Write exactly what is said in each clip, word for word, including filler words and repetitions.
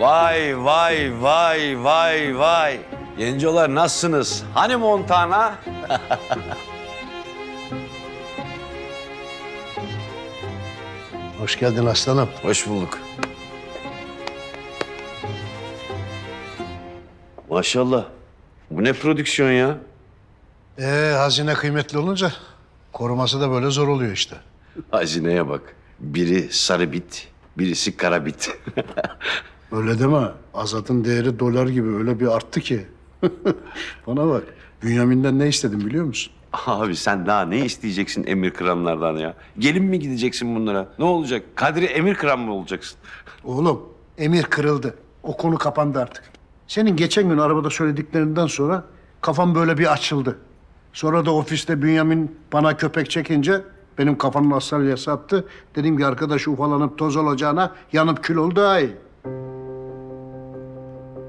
Vay vay vay vay vay. Gencolar nasılsınız? Hani Montana? Hoş geldin aslanım. Hoş bulduk. Maşallah. Bu ne prodüksiyon ya? Ee, hazine kıymetli olunca koruması da böyle zor oluyor işte. Hazineye bak. Biri sarı bit, birisi kara bit. Öyle deme. Azat'ın değeri dolar gibi öyle bir arttı ki. Bana bak. Bünyamin'den ne istedim biliyor musun? Abi sen daha ne isteyeceksin emir kıranlardan ya? Gelin mi gideceksin bunlara? Ne olacak? Kadri emir kıran mı olacaksın? Oğlum emir kırıldı. O konu kapandı artık. Senin geçen gün arabada söylediklerinden sonra kafam böyle bir açıldı. Sonra da ofiste Bünyamin bana köpek çekince benim kafamın asalyası attı. Dedim ki arkadaşı ufalanıp toz olacağına yanıp kül oldu daha iyi.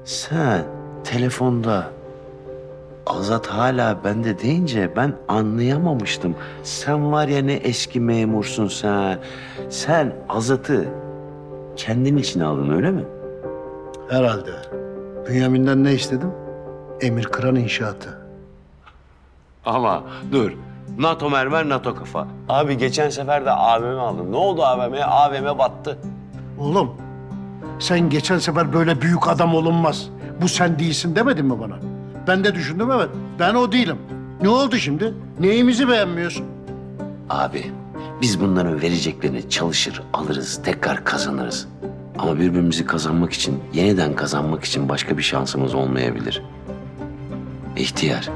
Sen telefonda Azat hala bende deyince ben anlayamamıştım. Sen var ya ne eski memursun sen. Sen Azat'ı kendin için aldın öyle mi? Herhalde. Bünyamin'den ne istedim? Emir kıran inşaatı. Ama dur. NATO mermer, NATO kafa. Abi geçen sefer de A V M aldım. Ne oldu A V M'ye? A V M battı. Oğlum. Sen geçen sefer böyle büyük adam olunmaz. Bu sen değilsin demedin mi bana? Ben de düşündüm evet. Ben o değilim. Ne oldu şimdi? Neyimizi beğenmiyorsun? Abi biz bunların vereceklerini çalışır, alırız, tekrar kazanırız. Ama birbirimizi kazanmak için, yeniden kazanmak için başka bir şansımız olmayabilir. İhtiyar.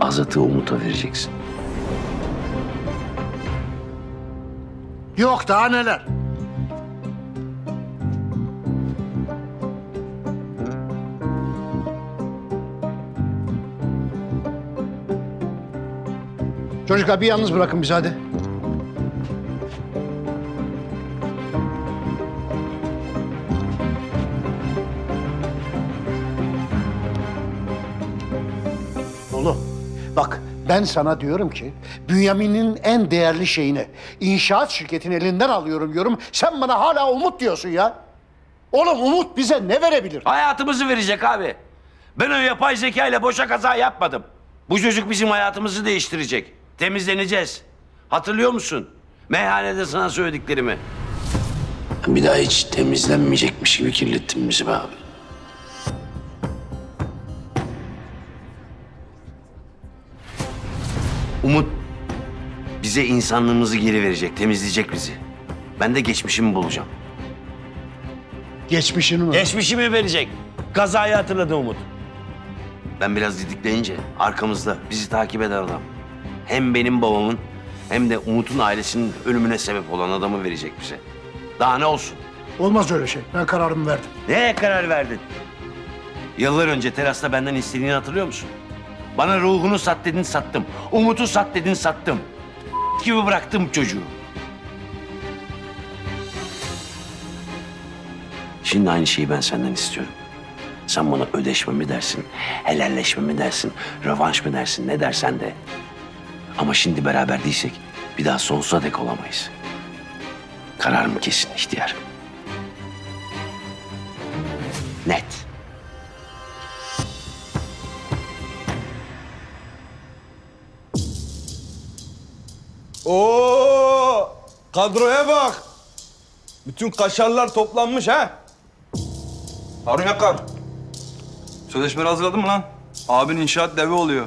Azat'ı Umut'a vereceksin. Yok daha neler. Çocuklar bir yalnız bırakın bizi hadi. Oğlum bak. Ben sana diyorum ki, Bünyamin'in en değerli şeyini inşaat şirketinin elinden alıyorum diyorum. Sen bana hala Umut diyorsun ya. Oğlum Umut bize ne verebilir? Hayatımızı verecek abi. Ben o yapay zekayla boşa kaza yapmadım. Bu çocuk bizim hayatımızı değiştirecek. Temizleneceğiz. Hatırlıyor musun? Meyhanede sana söylediklerimi. Bir daha hiç temizlenmeyecekmiş gibi kirlettin bizi be abi. Umut bize insanlığımızı geri verecek, temizleyecek bizi. Ben de geçmişimi bulacağım. Geçmişini mi? Geçmişimi verecek. Kazayı hatırladı Umut. Ben biraz didikleyince arkamızda bizi takip eden adam. Hem benim babamın hem de Umut'un ailesinin ölümüne sebep olan adamı verecek bize. Daha ne olsun? Olmaz öyle şey. Ben kararımı verdim. Neye karar verdin? Yıllar önce terasta benden istediğini hatırlıyor musun? Bana ruhunu sat dedin, sattım. Umut'u sat dedin, sattım. Gibi bıraktım çocuğu. Şimdi aynı şeyi ben senden istiyorum. Sen bana ödeşme mi dersin, helalleşme mi dersin, rövanş mı dersin, ne dersen de. Ama şimdi beraber değilsek bir daha sonsuza dek olamayız. Kararım kesin ihtiyar. Net. Oo, kadroya bak. Bütün kaşarlar toplanmış ha. Harun Yakar. Sözleşmeleri hazırladın mı lan? Abin inşaat devi oluyor.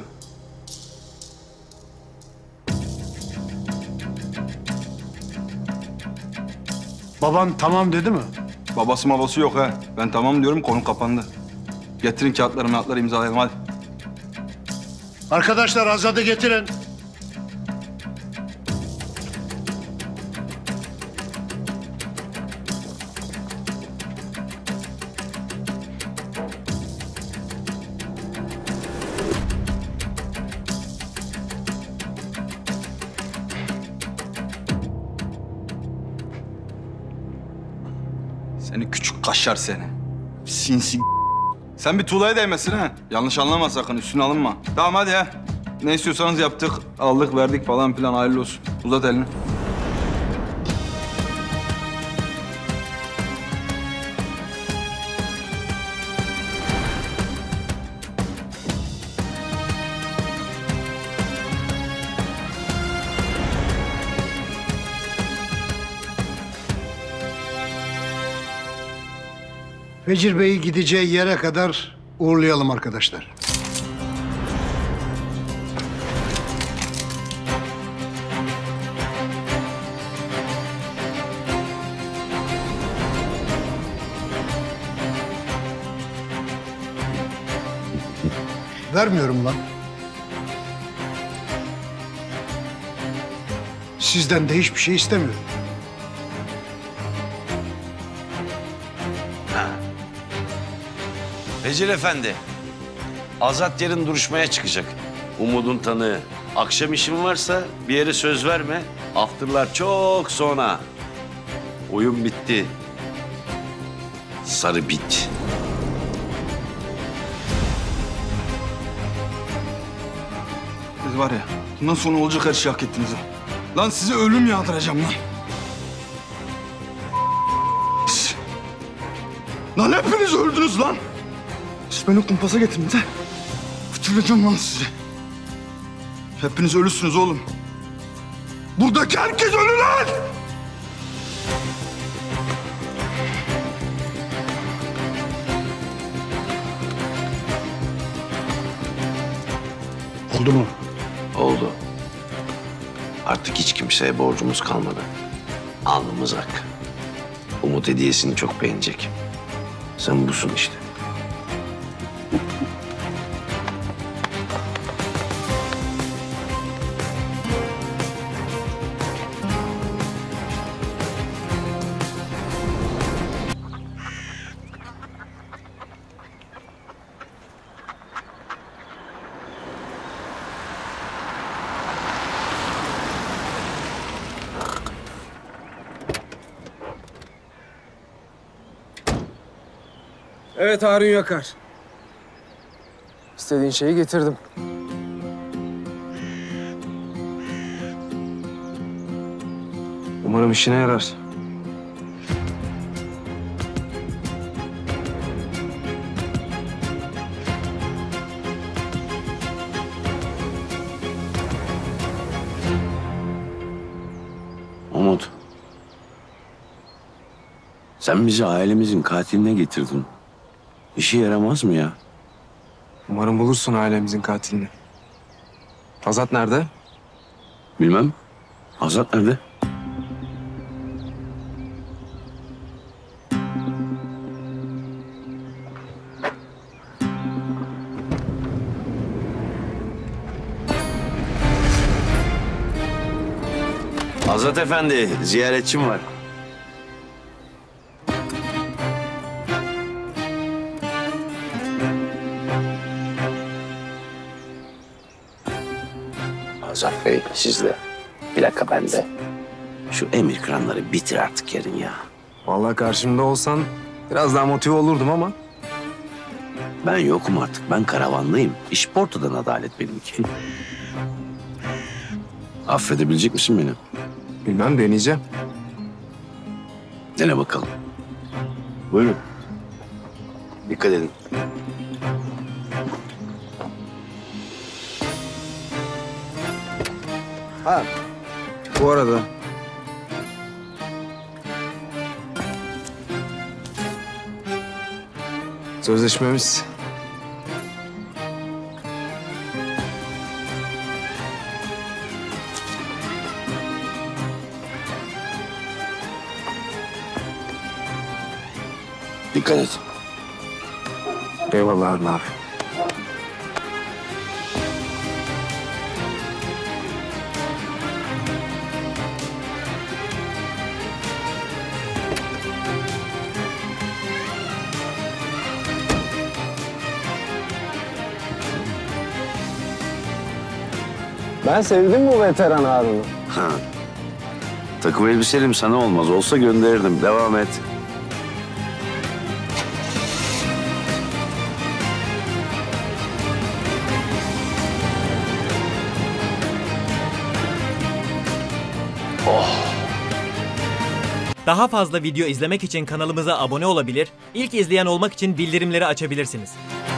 Baban tamam dedi mi? Babası mabası yok ha. Ben tamam diyorum konu kapandı. Getirin kağıtları mağıtları imzalayalım hadi. Arkadaşlar Azat'ı getirin. Seni küçük kaşar seni. Sinsi Sen bir tuğlaya değmesin ha. Yanlış anlama sakın, üstüne alınma. Tamam hadi ya. Ne istiyorsanız yaptık, aldık, verdik falan filan, hayırlı olsun. Uzat elini. Becir Bey'i gideceği yere kadar uğurlayalım arkadaşlar. Vermiyorum lan. Sizden de hiçbir şey istemiyorum. Becir Efendi, Azat yarın duruşmaya çıkacak. Umut'un tanığı. Akşam işin varsa bir yere söz verme. Afterlar çok sonra. Oyun bitti. Sarı bit. Siz var ya, bundan sonra olacak her şeyi hak ettiniz. Lan size ölüm yağdıracağım lan. Lan hepiniz öldünüz lan. Siz beni kumpasa getirdiniz ha. Fıtırlayacağım lan sizi. Hepiniz ölüsünüz oğlum. Buradaki herkes ölü lan! Oldu mu? Oldu. Artık hiç kimseye borcumuz kalmadı. Alnımız ak. Umut hediyesini çok beğenecek. Sen busun işte. Evet Harun Yakar. İstediğin şeyi getirdim. Umarım işine yarar. Umut. Sen bizi ailemizin katiline getirdin. İşe yaramaz mı ya? Umarım bulursun ailemizin katilini. Azat nerede? Bilmem. Azat nerede? Azat Efendi, ziyaretçim var. Azat Bey, siz de. Plaka bende. Şu emir kıranları bitir artık yarın ya. Vallahi karşımda olsan biraz daha motive olurdum ama. Ben yokum artık. Ben karavanlıyım. İş portadan adalet benimki. Affedebilecek misin beni? Bilmem, deneyeceğim. Dene bakalım. Buyurun. Dikkat edin. Ha, bu arada... Sözleşmemiz... Dikkat et. Eyvallah Harun abi. Ben sevdim bu veteran Harun'u. Ha. Takım elbiselim sana olmaz. Olsa gönderirdim. Devam et. Oh. Daha fazla video izlemek için kanalımıza abone olabilir, ilk izleyen olmak için bildirimleri açabilirsiniz.